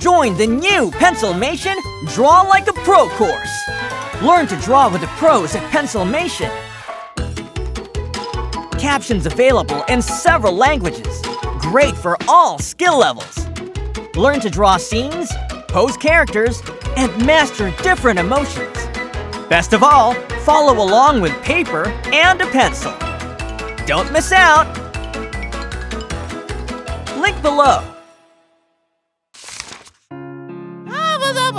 Join the new Pencilmation Draw Like a Pro course. Learn to draw with the pros at Pencilmation. Captions available in several languages. Great for all skill levels. Learn to draw scenes, pose characters, and master different emotions. Best of all, follow along with paper and a pencil. Don't miss out! Link below.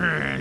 Yeah.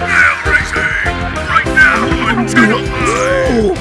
everything right now until I...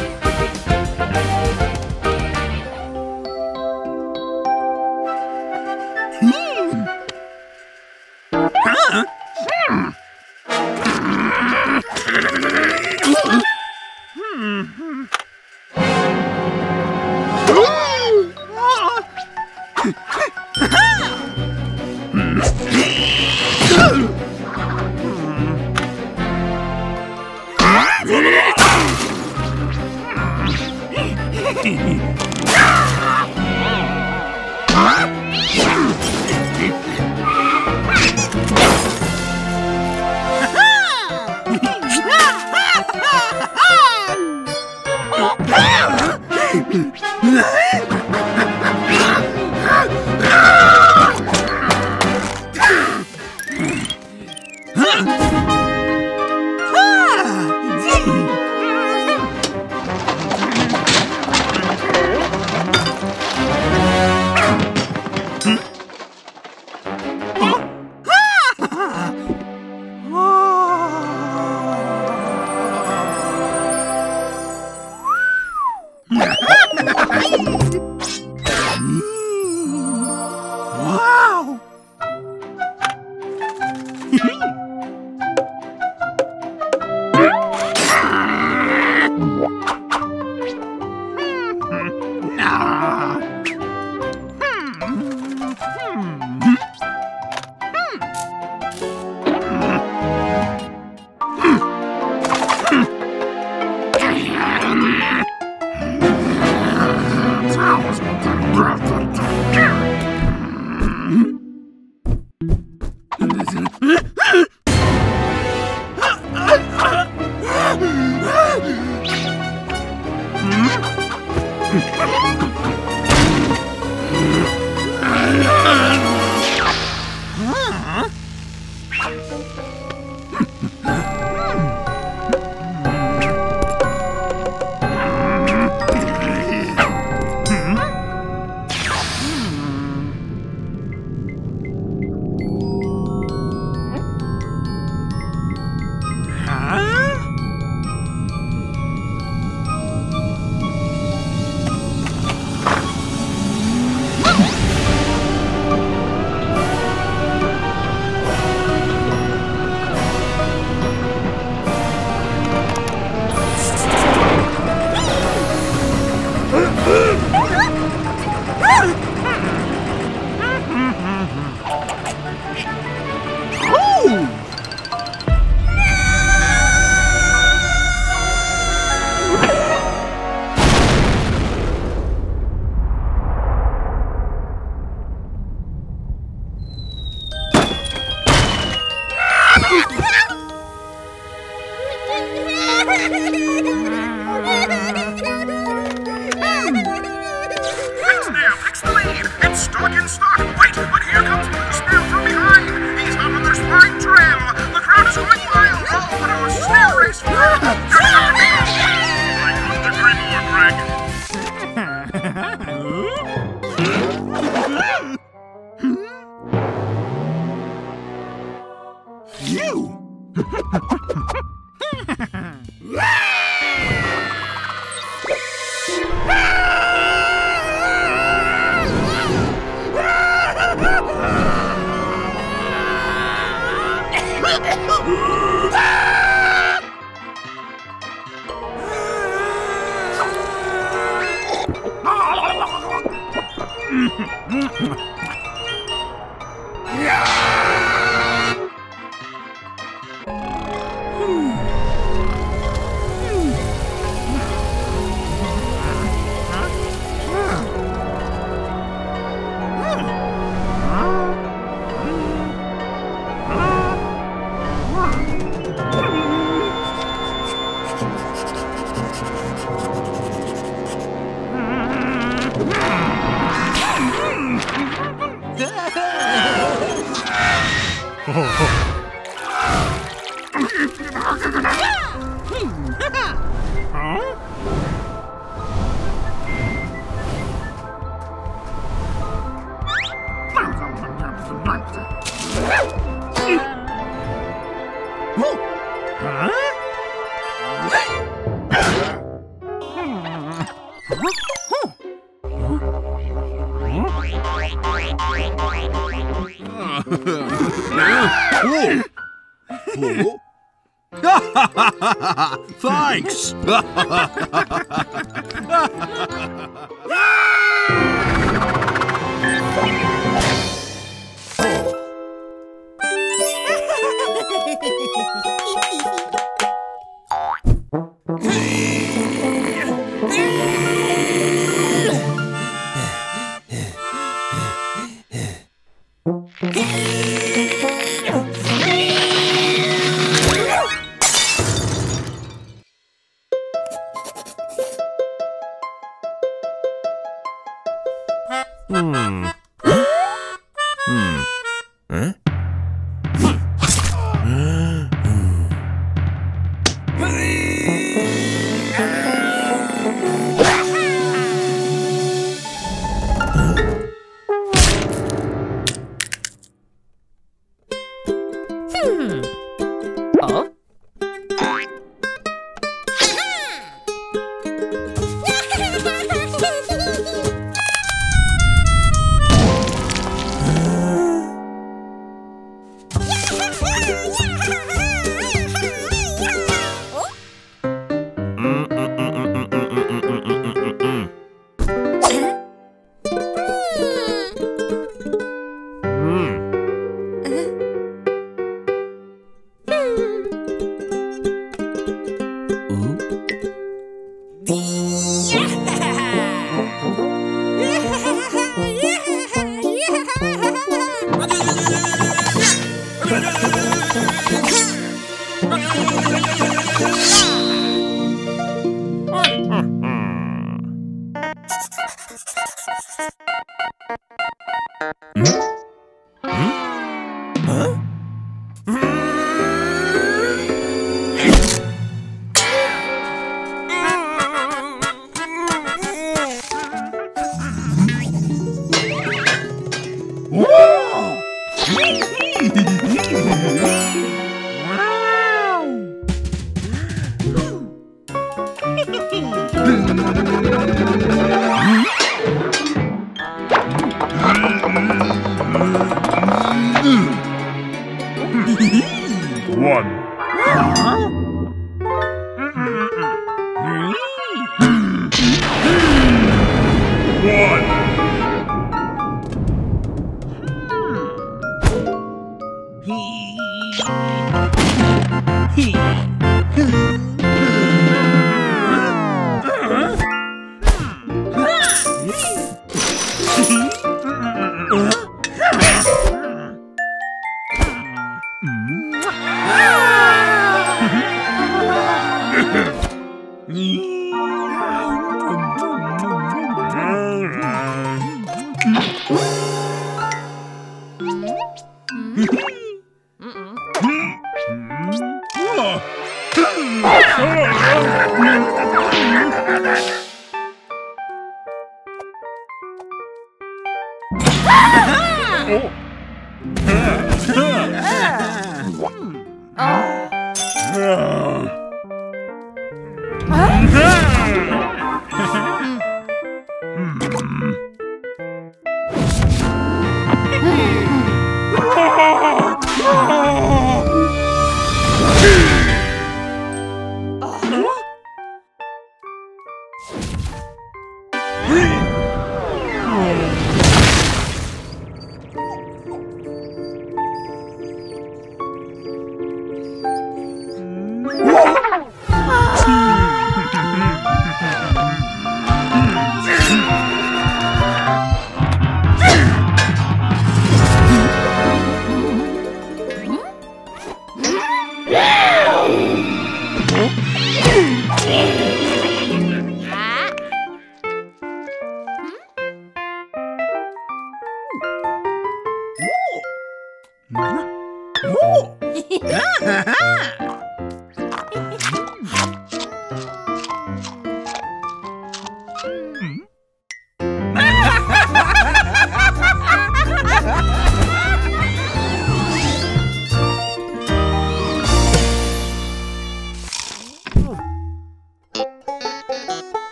Whoa. Whoa. Thanks.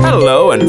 Hello and